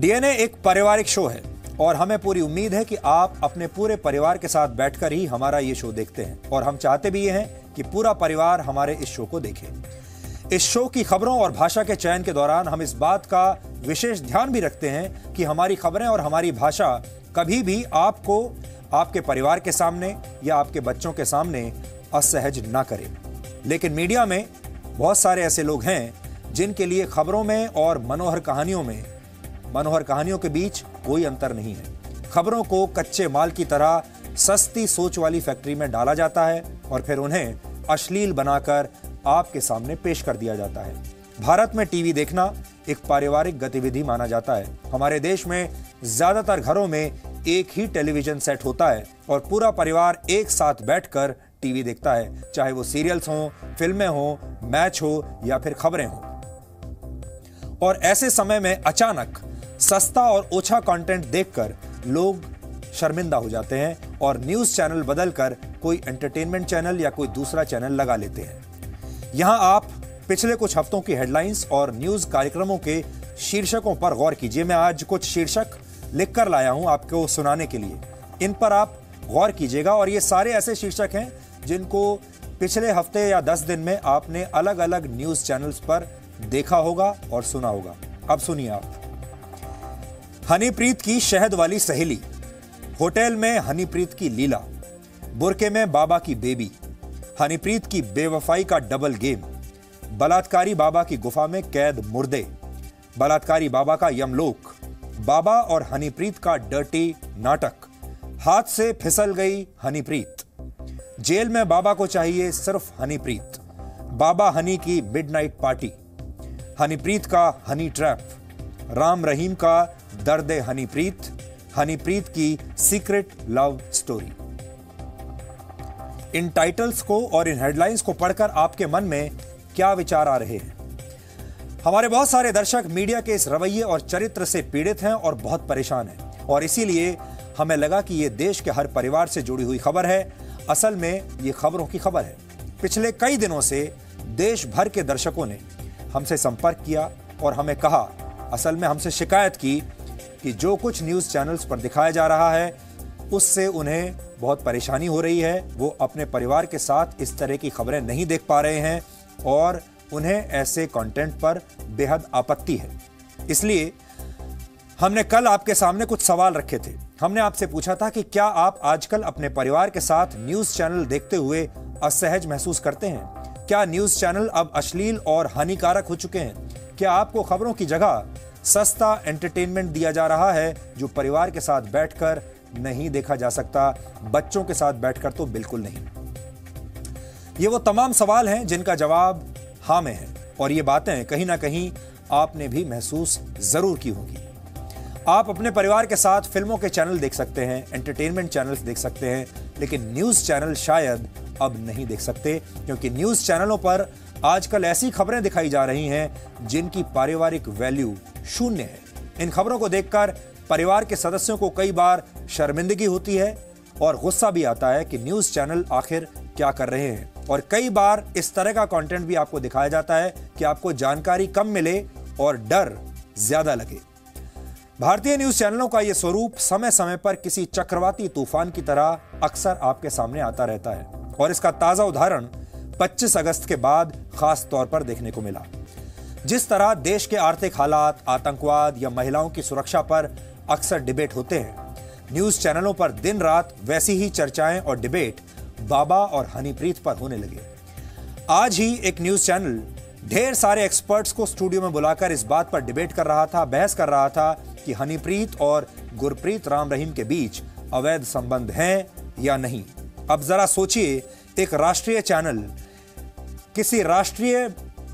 DNA एक पारिवारिक show है और हमें पूरी उम्मीद है कि आप अपने पूरे परिवार के साथ बैठकर ही हमारा ये शो देखते हैं और हम चाहते भी ये हैं कि पूरा परिवार हमारे इस शो को देखे। इस शो की खबरों और भाषा के चयन के दौरान हम इस बात का विशेष ध्यान भी रखते हैं कि हमारी खबरें और हमारी भाषा कभी भी आपको आपके परिवार के सामने या आपके बच्चों के सामने असहज ना करे। लेकिन मीडिया में बहुत सारे ऐसे लोग हैं जिनके लिए खबरों में और मनोहर कहानियों के बीच कोई अंतर नहीं है। खबरों को कच्चे माल की तरह सस्ती सोच वाली फैक्ट्री में डाला जाता है और फिर उन्हें अश्लील बनाकर आपके सामने पेश कर दिया जाता है। भारत में टीवी देखना एक पारिवारिक गतिविधि माना जाता है। हमारे देश में ज्यादातर घरों में एक ही टेलीविजन सेट होता है और पूरा परिवार एक साथ बैठकर टीवी देखता है, चाहे वो सीरियल्स हों, फिल्में हों, मैच हो या फिर खबरें हों। और ऐसे समय में अचानक सस्ता और ओछा कंटेंट देखकर लोग शर्मिंदा हो जाते हैं और न्यूज़ चैनल बदलकर कोई एंटरटेनमेंट चैनल या कोई दूसरा चैनल लगा लेते हैं। यहाँ आप पिछले कुछ हफ्तों की हेडलाइंस और न्यूज़ कार्यक्रमों के शीर्षकों पर गौर कीजिए। मैं आज कुछ शीर्षक लिखकर लाया हूँ आपको सुनाने के लिए, इन पर आप गौर कीजिएगा। और ये सारे ऐसे शीर्षक हैं जिनको पिछले हफ्ते या 10 दिन में आपने अलग अलग न्यूज़ चैनल्स पर देखा होगा और सुना होगा। अब सुनिए आप। हनीप्रीत की शहद वाली सहेली, होटल में हनीप्रीत की लीला, बुरके में बाबा की बेबी, हनीप्रीत की बेवफाई का डबल गेम, बलात्कारी बाबा की गुफा में कैद मुर्दे, बलात्कारी बाबा का यमलोक, बाबा और हनीप्रीत का डर्टी नाटक, हाथ से फिसल गई हनीप्रीत, जेल में बाबा को चाहिए सिर्फ हनीप्रीत, बाबा हनी की मिडनाइट पार्टी, हनीप्रीत का हनी ट्रैप, राम रहीम का दर्दे हनीप्रीत, हनीप्रीत की सीक्रेट लव स्टोरी। इन टाइटल्स को और इन हेडलाइंस को पढ़कर आपके मन में क्या विचार आ रहे हैं? हमारे बहुत सारे दर्शक मीडिया के इस रवैये और चरित्र से पीड़ित हैं और बहुत परेशान हैं, और इसीलिए हमें लगा कि ये देश के हर परिवार से जुड़ी हुई खबर है। असल में ये खबरों की खबर है। पिछले कई दिनों से देश भर के दर्शकों ने हमसे संपर्क किया और हमें कहा, असल में हमसे शिकायत की कि जो कुछ न्यूज़ चैनल्स पर दिखाया जा रहा है उससे उन्हें बहुत परेशानी हो रही है। वो अपने परिवार के साथ इस तरह की खबरें नहीं देख पा रहे हैं और उन्हें ऐसे कंटेंट पर बेहद आपत्ति है। इसलिए हमने कल आपके सामने कुछ सवाल रखे थे। हमने आपसे पूछा था कि क्या आप आजकल अपने परिवार के साथ न्यूज़ चैनल देखते हुए असहज महसूस करते हैं? क्या न्यूज़ चैनल अब अश्लील और हानिकारक हो चुके हैं? क्या आपको खबरों की जगह सस्ता एंटरटेनमेंट दिया जा रहा है जो परिवार के साथ बैठकर नहीं देखा जा सकता, बच्चों के साथ बैठकर तो बिल्कुल नहीं? ये वो तमाम सवाल हैं जिनका जवाब हाँ में है, और ये बातें कहीं ना कहीं आपने भी महसूस जरूर की होंगी। आप अपने परिवार के साथ फिल्मों के चैनल देख सकते हैं, एंटरटेनमेंट चैनल्स देख सकते हैं, लेकिन न्यूज़ चैनल शायद अब नहीं देख सकते, क्योंकि न्यूज़ चैनलों पर आजकल ऐसी खबरें दिखाई जा रही हैं जिनकी पारिवारिक वैल्यू शून्य है। इन खबरों को देखकर परिवार के सदस्यों को कई बार शर्मिंदगी होती है और गुस्सा भी आता है कि न्यूज़ चैनल आखिर क्या कर रहे हैं। और कई बार इस तरह का कंटेंट भी आपको दिखाया जाता है कि आपको जानकारी कम मिले और डर ज्यादा लगे। भारतीय न्यूज़ चैनलों का ये स्वरूप समय समय पर किसी चक्रवाती तूफान की तरह अक्सर आपके सामने आता रहता है, और इसका ताजा उदाहरण 25 अगस्त के बाद खास तौर पर देखने को मिला। जिस तरह देश के आर्थिक हालात, आतंकवाद या महिलाओं की सुरक्षा पर अक्सर डिबेट होते हैं, न्यूज़ चैनलों पर दिन रात वैसी ही चर्चाएं और डिबेट बाबा और हनीप्रीत पर होने लगे। आज ही एक न्यूज़ चैनल ढेर सारे एक्सपर्ट्स को स्टूडियो में बुलाकर इस बात पर डिबेट कर रहा था, बहस कर रहा था कि हनीप्रीत और गुरप्रीत राम रहीम के बीच अवैध संबंध हैं या नहीं। अब जरा सोचिए, एक राष्ट्रीय चैनल किसी राष्ट्रीय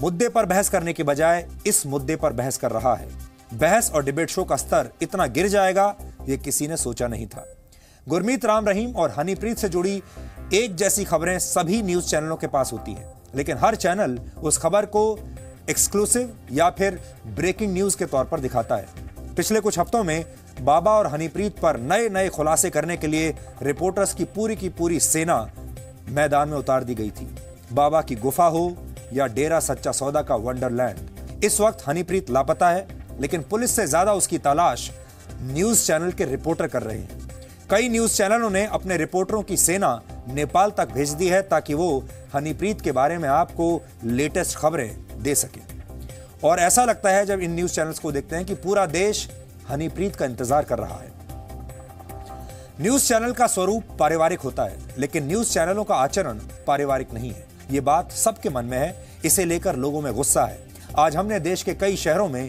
मुद्दे पर बहस करने के बजाय इस मुद्दे पर बहस कर रहा है। बहस और डिबेट शो का स्तर इतना गिर जाएगा ये किसी ने सोचा नहीं था। गुरमीत राम रहीम और हनीप्रीत से जुड़ी एक जैसी खबरें सभी न्यूज़ चैनलों के पास होती हैं, लेकिन हर चैनल उस खबर को एक्सक्लूसिव या फिर ब्रेकिंग न्यूज़ के तौर पर दिखाता है। पिछले कुछ हफ्तों में बाबा और हनीप्रीत पर नए नए खुलासे करने के लिए रिपोर्टर्स की पूरी सेना मैदान में उतार दी गई थी। बाबा की गुफा हो या डेरा सच्चा सौदा का वंडरलैंड, इस वक्त हनीप्रीत लापता है, लेकिन पुलिस से ज्यादा उसकी तलाश न्यूज चैनल के रिपोर्टर कर रहे हैं। कई न्यूज चैनलों ने अपने रिपोर्टरों की सेना नेपाल तक भेज दी है ताकि वो हनीप्रीत के बारे में आपको लेटेस्ट खबरें दे सके। और ऐसा लगता है जब इन न्यूज चैनल्स को देखते हैं कि पूरा देश हनीप्रीत का इंतजार कर रहा है। न्यूज चैनल का स्वरूप पारिवारिक होता है, लेकिन न्यूज चैनलों का आचरण पारिवारिक नहीं है। ये बात सबके मन में है, इसे लेकर लोगों में गुस्सा है। आज हमने देश के कई शहरों में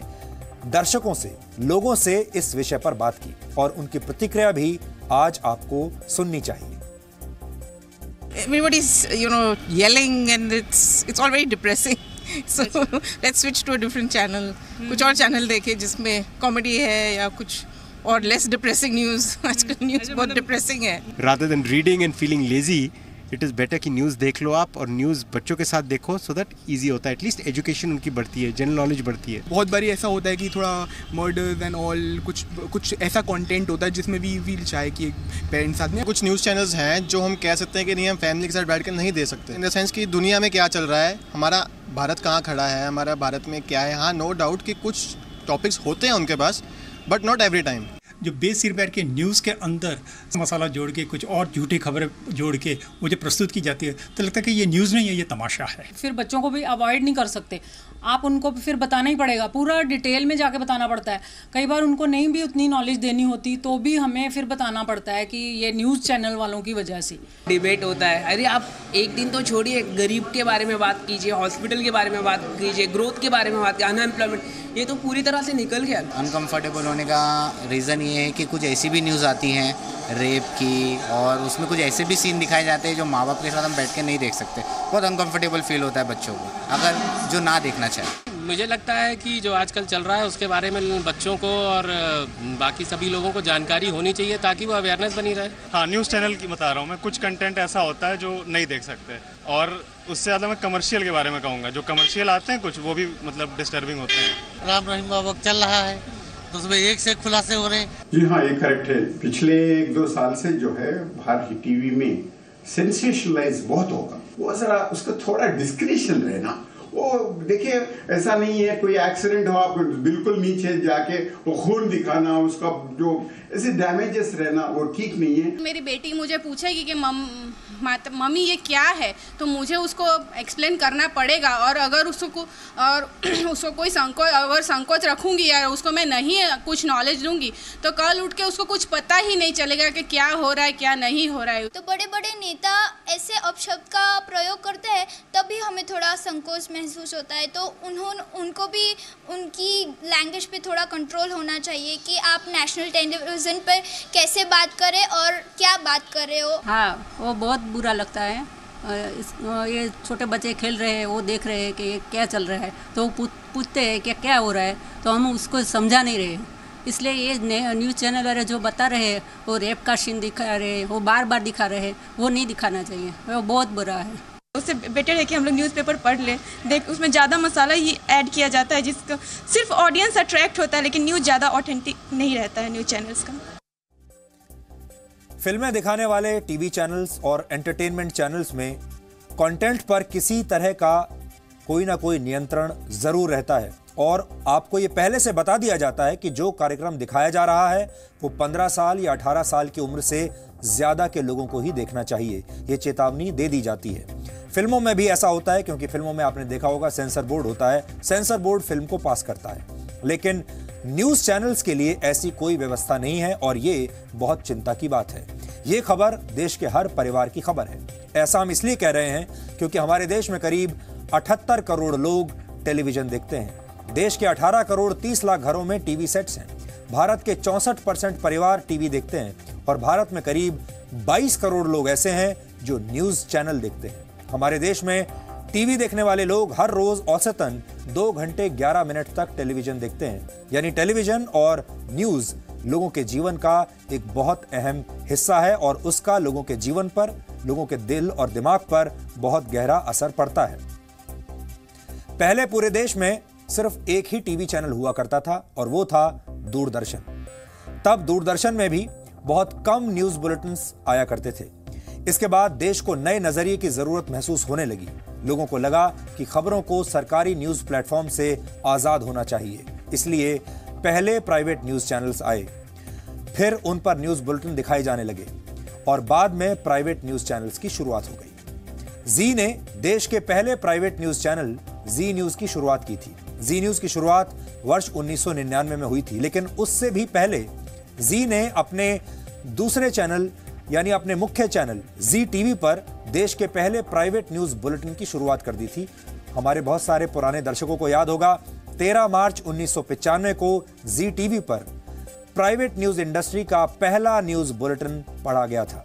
दर्शकों से, लोगों से इस विषय पर बात की और उनकी प्रतिक्रिया भी आज आपको सुननी चाहिए। Everybody's, yelling and it's all very depressing. So let's switch to a different channel. कुछ और चैनल देखे जिसमें कॉमेडी है या कुछ और less depressing news. आजकल न्यूज बहुत depressing है. Rather than reading and feeling lazy, it is better कि न्यूज़ देख लो आप और न्यूज़ बच्चों के साथ देखो, so that easy होता है. At least education उनकी बढ़ती है, जनरल नॉलेज बढ़ती है. बहुत बारी ऐसा होता है कि थोड़ा मर्डर्स एंड ऑल कुछ ऐसा कंटेंट होता है जिसमें भी फील चाहे कि पेरेंट्स साथ में. कुछ न्यूज़ चैनल्स हैं जो हम कह सकते हैं कि नहीं, हम फैमिली के साथ बैठ कर नहीं दे सकते, इन द सेंस कि दुनिया में क्या चल रहा है, हमारा भारत कहाँ खड़ा है, हमारा भारत में क्या है. हाँ, नो डाउट कि कुछ टॉपिक्स होते हैं उनके पास, बट नॉट एवरी टाइम. जो बेसिर बैठ के न्यूज़ के अंदर मसाला जोड़ के कुछ और झूठी खबरें जोड़ के वो जो प्रस्तुत की जाती है, तो लगता है कि ये न्यूज़ नहीं है, ये तमाशा है. फिर बच्चों को भी अवॉइड नहीं कर सकते आप, उनको फिर बताना ही पड़ेगा, पूरा डिटेल में जाके बताना पड़ता है. कई बार उनको नहीं भी उतनी नॉलेज देनी होती तो भी हमें फिर बताना पड़ता है कि ये न्यूज़ चैनल वालों की वजह से डिबेट होता है. अरे आप एक दिन तो छोड़िए, गरीब के बारे में बात कीजिए, हॉस्पिटल के बारे में बात कीजिए, ग्रोथ के बारे में बात कीजिए, अनएम्प्लॉयमेंट, ये तो पूरी तरह से निकल गया. अनकम्फर्टेबल होने का रीज़न ये है कि कुछ ऐसी भी न्यूज़ आती हैं रेप की, और उसमें कुछ ऐसे भी सीन दिखाए जाते हैं जो माँ बाप के साथ हम बैठ के नहीं देख सकते. बहुत अनकंफर्टेबल फील होता है बच्चों को, अगर जो ना देखना चाहिए. मुझे लगता है कि जो आजकल चल रहा है उसके बारे में बच्चों को और बाकी सभी लोगों को जानकारी होनी चाहिए ताकि वो अवेयरनेस बनी रहे. हाँ, न्यूज़ चैनल की बता रहा हूँ मैं, कुछ कंटेंट ऐसा होता है जो नहीं देख सकते. और उससे ज़्यादा मैं कमर्शियल के बारे में कहूँगा, जो कमर्शियल आते हैं कुछ, वो भी मतलब डिस्टर्बिंग होते हैं. राम रहीम का वक्त चल रहा है तो उसमें एक से खुलासे हो रहे हैं. जी हाँ, ये करेक्ट है. पिछले 1-2 साल से जो है भारतीय टीवी में सेंसेशनलाइज बहुत होगा, वो जरा उसका थोड़ा डिस्क्रिशन रहना. वो देखिए, ऐसा नहीं है कोई एक्सीडेंट हो आप बिल्कुल नीचे जाके वो खून दिखाना, उसका जो ऐसे डैमेजेस रहना, वो ठीक नहीं है. मेरी बेटी मुझे पूछेगी कि मम्मी ये क्या है, तो मुझे उसको एक्सप्लेन करना पड़ेगा. और अगर उसको कोई संकोच रखूँगी या उसको मैं नहीं कुछ नॉलेज दूँगी तो कल उठ के उसको कुछ पता ही नहीं चलेगा कि क्या हो रहा है क्या नहीं हो रहा है. तो बड़े बड़े नेता ऐसे अपशब्द का प्रयोग करते हैं, तभी हमें थोड़ा संकोच महसूस होता है. तो उनको भी उनकी लैंग्वेज पे थोड़ा कंट्रोल होना चाहिए कि आप नेशनल टेलीविज़न पर कैसे बात करें और क्या बात कर रहे हो. हाँ, वो बहुत बुरा लगता है. ये छोटे बच्चे खेल रहे हैं, वो देख रहे हैं कि क्या चल रहा है, तो वो पूछते हैं कि क्या हो रहा है, तो हम उसको समझा नहीं रहे. इसलिए ये न्यूज़ चैनल वाले जो बता रहे हैं, वो रेप का सीन दिखा रहे हैं, वो बार बार दिखा रहे हैं, वो नहीं दिखाना चाहिए. वो बहुत बुरा है. उससे बेटर है कि हम लोग न्यूज़पेपर पढ़ लें. देख, उसमें ज़्यादा मसाला ही ऐड किया जाता है जिसका सिर्फ ऑडियंस अट्रैक्ट होता है, लेकिन न्यूज़ ज़्यादा ऑथेंटिक नहीं रहता है न्यूज़ चैनल्स का. फिल्में दिखाने वाले टीवी चैनल्स और एंटरटेनमेंट चैनल्स में कंटेंट पर किसी तरह का कोई ना कोई नियंत्रण ज़रूर रहता है, और आपको ये पहले से बता दिया जाता है कि जो कार्यक्रम दिखाया जा रहा है वो 15 साल या 18 साल की उम्र से ज़्यादा के लोगों को ही देखना चाहिए, ये चेतावनी दे दी जाती है. फिल्मों में भी ऐसा होता है, क्योंकि फिल्मों में आपने देखा होगा सेंसर बोर्ड होता है, सेंसर बोर्ड फिल्म को पास करता है. लेकिन न्यूज़ चैनल्स के लिए ऐसी कोई व्यवस्था नहीं है, और ये बहुत चिंता की बात है. ये खबर देश के हर परिवार की खबर है. ऐसा हम इसलिए कह रहे हैं क्योंकि हमारे देश में करीब 78 करोड़ लोग टेलीविजन देखते हैं. देश के 18 करोड़ 30 लाख घरों में टीवी सेट्स हैं. भारत के 64% परिवार टीवी देखते हैं, और भारत में करीब 22 करोड़ लोग ऐसे हैं जो न्यूज़ चैनल देखते हैं. हमारे देश में टीवी देखने वाले लोग हर रोज औसतन 2 घंटे 11 मिनट तक टेलीविजन देखते हैं. यानी टेलीविजन और न्यूज़ लोगों के जीवन का एक बहुत अहम हिस्सा है, और उसका लोगों के जीवन पर, लोगों के दिल और दिमाग पर बहुत गहरा असर पड़ता है. पहले पूरे देश में सिर्फ एक ही टीवी चैनल हुआ करता था, और वो था दूरदर्शन. तब दूरदर्शन में भी बहुत कम न्यूज़ बुलेटिन आया करते थे. इसके बाद देश को नए नजरिए की जरूरत महसूस होने लगी। लोगों को लगा कि खबरों को सरकारी न्यूज प्लेटफॉर्म से आजाद होना चाहिए, इसलिए पहले प्राइवेट न्यूज चैनल्स आए, फिर उन पर न्यूज बुलेटिन दिखाए जाने लगे और बाद में प्राइवेट न्यूज चैनल्स की शुरुआत हो गई। जी ने देश के पहले private news channel Zee news की शुरुआत की थी। जी न्यूज की शुरुआत वर्ष 1999 में हुई थी, लेकिन उससे भी पहले जी ने अपने दूसरे चैनल यानी अपने मुख्य चैनल जी टीवी पर देश के पहले प्राइवेट न्यूज बुलेटिन की शुरुआत कर दी थी। हमारे बहुत सारे पुराने दर्शकों को याद होगा, 13 मार्च 1995 को जी टीवी पर प्राइवेट न्यूज इंडस्ट्री का पहला न्यूज बुलेटिन पढ़ा गया था।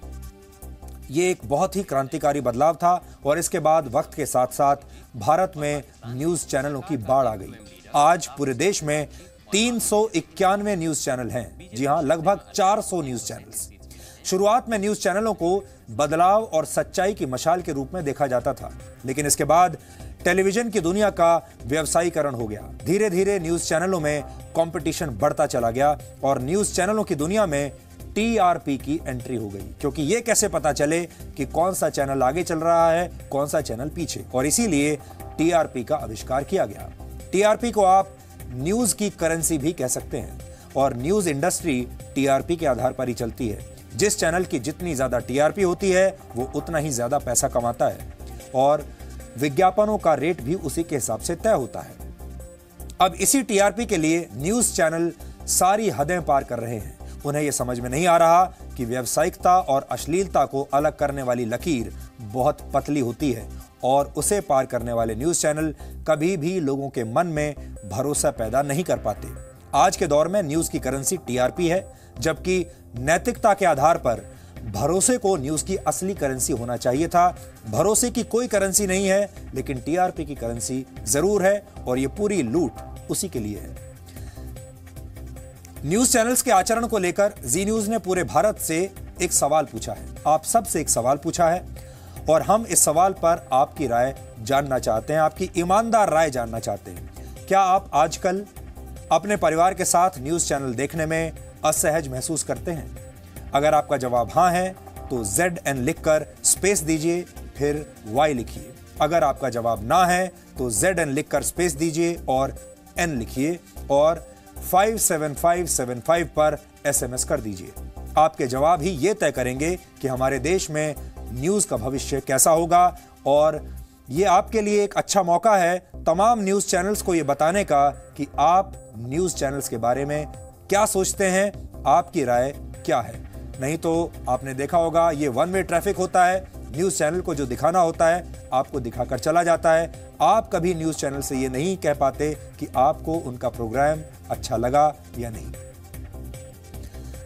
ये एक बहुत ही क्रांतिकारी बदलाव था और इसके बाद वक्त के साथ साथ भारत में न्यूज चैनलों की बाढ़ आ गई। आज पूरे देश में 391 न्यूज चैनल हैं। जी हां, लगभग 400 न्यूज चैनल्स। शुरुआत में न्यूज चैनलों को बदलाव और सच्चाई की मशाल के रूप में देखा जाता था, लेकिन इसके बाद टेलीविजन की दुनिया का व्यवसायीकरण हो गया। धीरे धीरे न्यूज चैनलों में कंपटीशन बढ़ता चला गया और न्यूज चैनलों की दुनिया में टीआरपी की एंट्री हो गई, क्योंकि ये कैसे पता चले कि कौन सा चैनल आगे चल रहा है, कौन सा चैनल पीछे, और इसीलिए टीआरपी का आविष्कार किया गया। टीआरपी को आप न्यूज की करेंसी भी कह सकते हैं और न्यूज इंडस्ट्री टीआरपी के आधार पर ही चलती है। जिस चैनल की जितनी ज्यादा टीआरपी होती है वो उतना ही ज्यादा पैसा कमाता है और विज्ञापनों का रेट भी उसी के हिसाब से तय होता है। अब इसी टीआरपी के लिए न्यूज चैनल सारी हदें पार कर रहे हैं। उन्हें यह समझ में नहीं आ रहा कि व्यावसायिकता और अश्लीलता को अलग करने वाली लकीर बहुत पतली होती है और उसे पार करने वाले न्यूज चैनल कभी भी लोगों के मन में भरोसा पैदा नहीं कर पाते। आज के दौर में न्यूज की करेंसी टीआरपी है, जबकि नैतिकता के आधार पर भरोसे को न्यूज की असली करेंसी होना चाहिए था। भरोसे की कोई करेंसी नहीं है, लेकिन टीआरपी की करेंसी जरूर है और यह पूरी लूट उसी के लिए है। न्यूज चैनल्स के आचरण को लेकर जी न्यूज ने पूरे भारत से एक सवाल पूछा है, आप सब से एक सवाल पूछा है और हम इस सवाल पर आपकी राय जानना चाहते हैं, आपकी ईमानदार राय जानना चाहते हैं। क्या आप आजकल अपने परिवार के साथ न्यूज चैनल देखने में असहज महसूस करते हैं? अगर आपका जवाब हाँ है तो ZN लिखकर स्पेस दीजिए, फिर Y लिखिए। अगर आपका जवाब ना है तो ZN लिखकर स्पेस दीजिए और N लिखिए और 57575 पर SMS कर दीजिए। आपके जवाब ही ये तय करेंगे कि हमारे देश में न्यूज का भविष्य कैसा होगा और ये आपके लिए एक अच्छा मौका है तमाम न्यूज चैनल्स को ये बताने का कि आप न्यूज चैनल्स के बारे में क्या सोचते हैं, आपकी राय क्या है। नहीं तो आपने देखा होगा ये वन वे ट्रैफिक होता है, न्यूज़ चैनल को जो दिखाना होता है आपको दिखाकर चला जाता है। आप कभी न्यूज़ चैनल से ये नहीं कह पाते कि आपको उनका प्रोग्राम अच्छा लगा या नहीं।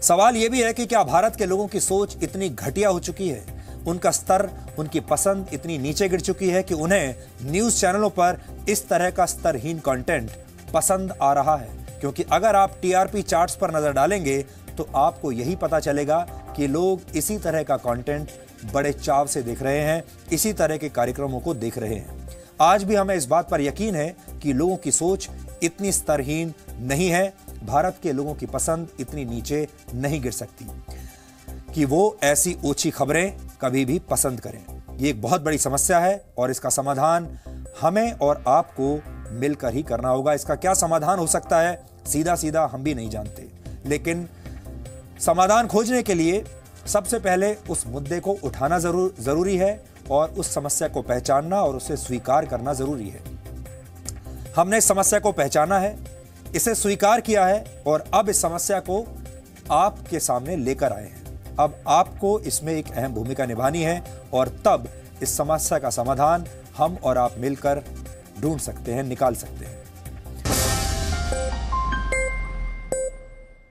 सवाल ये भी है कि क्या भारत के लोगों की सोच इतनी घटिया हो चुकी है, उनका स्तर, उनकी पसंद इतनी नीचे गिर चुकी है कि उन्हें न्यूज़ चैनलों पर इस तरह का स्तरहीन कंटेंट पसंद आ रहा है? क्योंकि अगर आप टीआरपी चार्ट्स पर नजर डालेंगे तो आपको यही पता चलेगा कि लोग इसी तरह का कंटेंट बड़े चाव से देख रहे हैं, इसी तरह के कार्यक्रमों को देख रहे हैं। आज भी हमें इस बात पर यकीन है कि लोगों की सोच इतनी स्तरहीन नहीं है, भारत के लोगों की पसंद इतनी नीचे नहीं गिर सकती कि वो ऐसी ओछी खबरें कभी भी पसंद करें। ये एक बहुत बड़ी समस्या है और इसका समाधान हमें और आपको मिलकर ही करना होगा। इसका क्या समाधान हो सकता है, सीधा सीधा हम भी नहीं जानते, लेकिन समाधान खोजने के लिए सबसे पहले उस मुद्दे को उठाना जरूरी है और उस समस्या को पहचानना और उसे स्वीकार करना जरूरी है। हमने इस समस्या को पहचाना है, इसे स्वीकार किया है और अब इस समस्या को आपके सामने लेकर आए हैं। अब आपको इसमें एक अहम भूमिका निभानी है और तब इस समस्या का समाधान हम और आप मिलकर ढूंढ सकते हैं, निकाल सकते हैं।